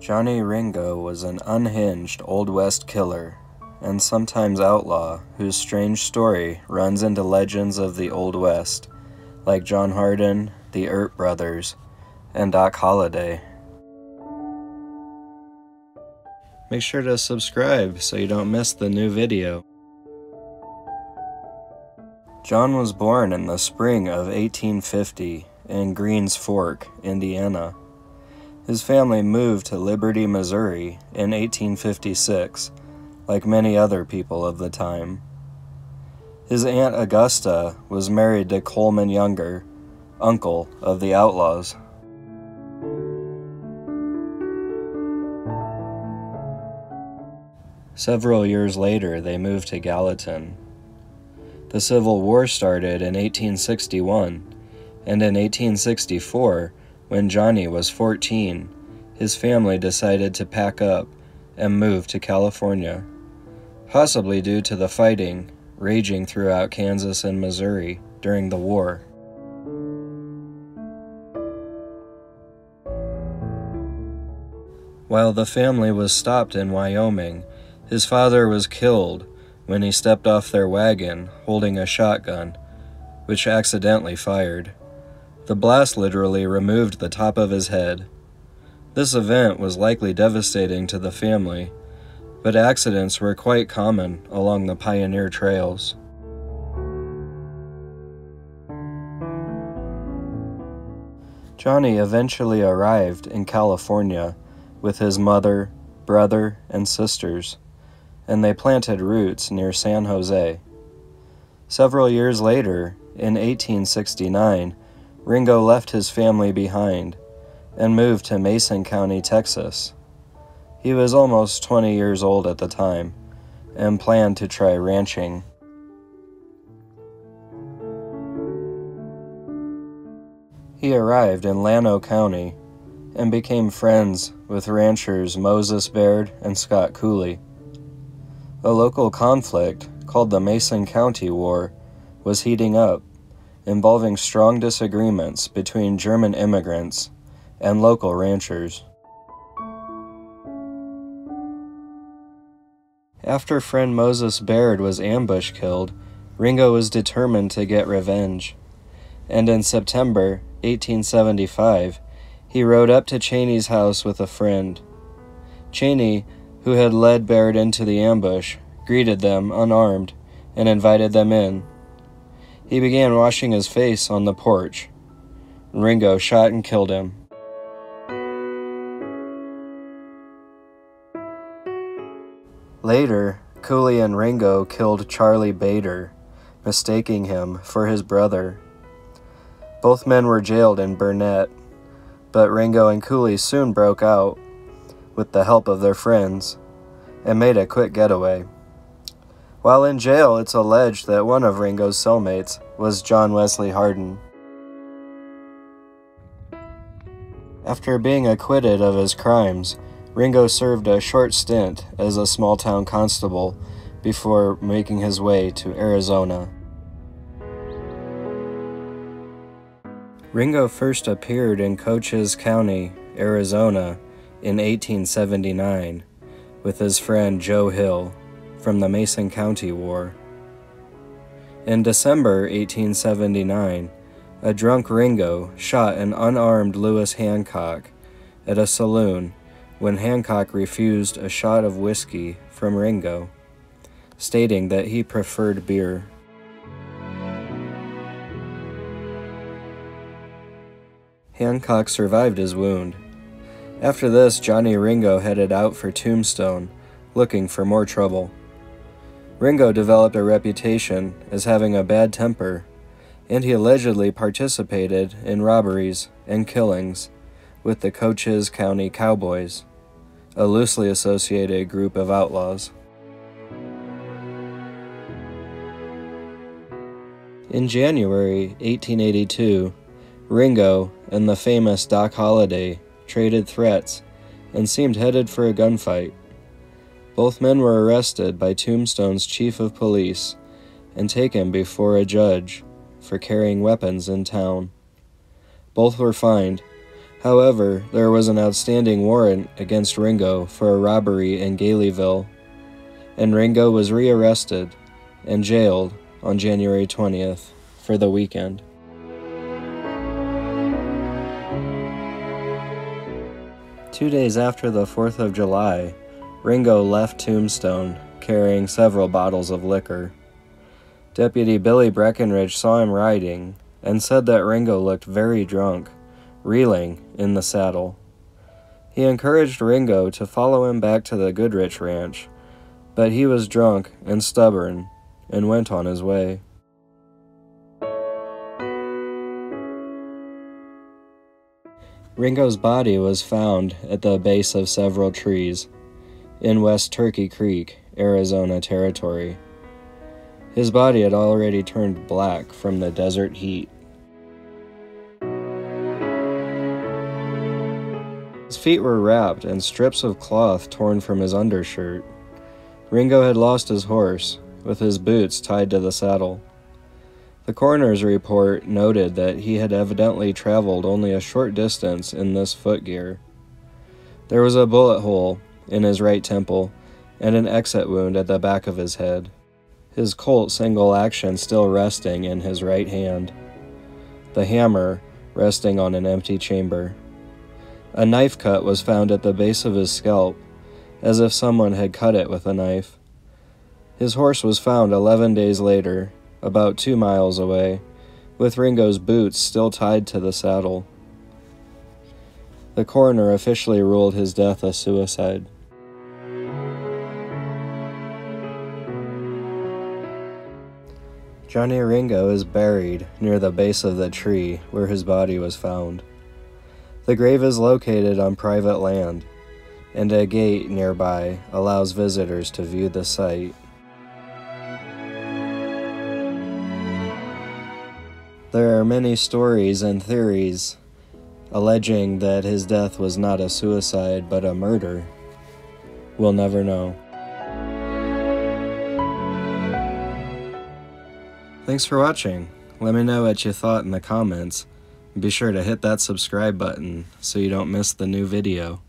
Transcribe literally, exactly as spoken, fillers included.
Johnny Ringo was an unhinged Old West killer, and sometimes outlaw, whose strange story runs into legends of the Old West, like John Hardin, the Earp Brothers, and Doc Holliday. Make sure to subscribe so you don't miss the new video. John was born in the spring of eighteen fifty in Greens Fork, Indiana. His family moved to Liberty, Missouri in eighteen fifty-six, like many other people of the time. His Aunt Augusta was married to Coleman Younger, uncle of the outlaws. Several years later, they moved to Gallatin. The Civil War started in eighteen sixty-one, and in eighteen sixty-four, when Johnny was fourteen, his family decided to pack up and move to California, possibly due to the fighting raging throughout Kansas and Missouri during the war. While the family was stopped in Wyoming, his father was killed when he stepped off their wagon holding a shotgun, which accidentally fired. The blast literally removed the top of his head. This event was likely devastating to the family, but accidents were quite common along the pioneer trails. Johnny eventually arrived in California with his mother, brother, and sisters, and they planted roots near San Jose. Several years later, in eighteen sixty-nine, Ringo left his family behind and moved to Mason County, Texas. He was almost twenty years old at the time and planned to try ranching. He arrived in Llano County and became friends with ranchers Moses Baird and Scott Cooley. A local conflict called the Mason County War was heating up, involving strong disagreements between German immigrants and local ranchers. After friend Moses Baird was ambush killed, Ringo was determined to get revenge, and in September eighteen seventy-five, he rode up to Cheney's house with a friend. Cheney, who had led Baird into the ambush, greeted them unarmed and invited them in. He began washing his face on the porch. Ringo shot and killed him. Later, Cooley and Ringo killed Charlie Bader, mistaking him for his brother. Both men were jailed in Burnet, but Ringo and Cooley soon broke out with the help of their friends and made a quick getaway. While in jail, it's alleged that one of Ringo's cellmates was John Wesley Hardin. After being acquitted of his crimes, Ringo served a short stint as a small-town constable before making his way to Arizona. Ringo first appeared in Cochise County, Arizona in eighteen seventy-nine with his friend Joe Hill from the Mason County War. In December eighteen seventy-nine, a drunk Ringo shot an unarmed Lewis Hancock at a saloon when Hancock refused a shot of whiskey from Ringo, stating that he preferred beer. Hancock survived his wound. After this, Johnny Ringo headed out for Tombstone, looking for more trouble. Ringo developed a reputation as having a bad temper, and he allegedly participated in robberies and killings with the Cochise County Cowboys, a loosely associated group of outlaws. In January eighteen eighty-two, Ringo and the famous Doc Holliday traded threats and seemed headed for a gunfight. Both men were arrested by Tombstone's chief of police and taken before a judge for carrying weapons in town. Both were fined, However, there was an outstanding warrant against Ringo for a robbery in Galeyville, and Ringo was rearrested and jailed on January twentieth for the weekend. Two days after the fourth of July, Ringo left Tombstone, carrying several bottles of liquor. Deputy Billy Breckenridge saw him riding and said that Ringo looked very drunk, reeling in the saddle. He encouraged Ringo to follow him back to the Goodrich Ranch, but he was drunk and stubborn and went on his way. Ringo's body was found at the base of several trees in West Turkey Creek, Arizona Territory. His body had already turned black from the desert heat. His feet were wrapped in strips of cloth torn from his undershirt. Ringo had lost his horse, with his boots tied to the saddle. The coroner's report noted that he had evidently traveled only a short distance in this footgear. There was a bullet hole in his right temple and an exit wound at the back of his head, his Colt single action still resting in his right hand, the hammer resting on an empty chamber. A knife cut was found at the base of his scalp, as if someone had cut it with a knife. His horse was found eleven days later, about two miles away, with Ringo's boots still tied to the saddle. The coroner officially ruled his death a suicide. Johnny Ringo is buried near the base of the tree where his body was found. The grave is located on private land, and a gate nearby allows visitors to view the site. There are many stories and theories alleging that his death was not a suicide but a murder. We'll never know. Thanks for watching. Let me know what you thought in the comments. Be sure to hit that subscribe button so you don't miss the new video.